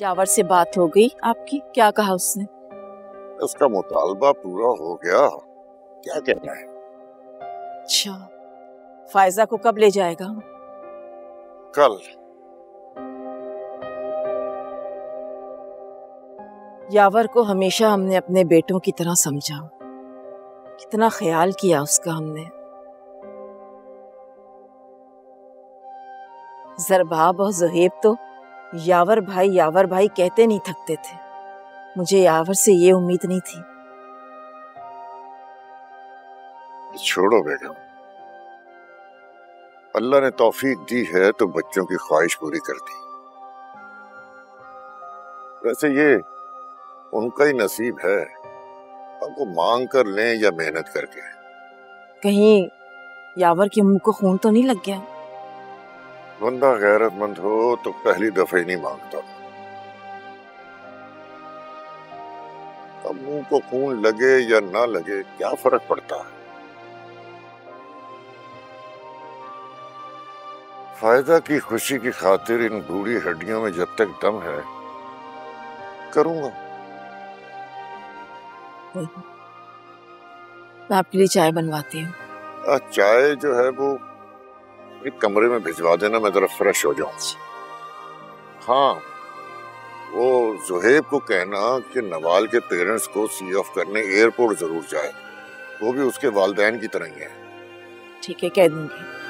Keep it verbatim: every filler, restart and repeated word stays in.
जावर से बात हो गई आपकी, क्या कहा उसने? उसका मुतालबा पूरा हो गया, क्या कहना है? अच्छा, फायजा को कब ले जाएगा? कल। यावर को हमेशा हमने अपने बेटों की तरह समझा, कितना ख्याल किया उसका हमने। जरबाब और ज़ुहैब तो यावर भाई यावर भाई कहते नहीं थकते थे, मुझे यावर से ये उम्मीद नहीं थी। छोड़ो बेगम, अल्लाह ने तौफीक दी है तो बच्चों की ख्वाहिश पूरी कर दी। वैसे ये उनका ही नसीब है, अब वो मांग कर लें या मेहनत करके। कहीं यावर के मुंह को खून तो नहीं लग गया? बंदा गैरतमंद हो तो पहली दफे ही नहीं मांगता, अब मुंह को खून लगे या ना लगे क्या फर्क पड़ता है? फायदा की खुशी की खातिर इन बूढ़ी हड्डियों में जब तक दम है करूंगा। मैं आपके लिए चाय बनवाती हूँ। चाय जो है वो एक कमरे में भिजवा देना, मैं जरा फ्रेश हो जाऊँ। हाँ, वो ज़ुहैब को कहना कि नवाल के पेरेंट्स को सी ऑफ करने एयरपोर्ट जरूर जाए, वो भी उसके वालिदैन की तरह ही है। ठीक है, कह दूंगी।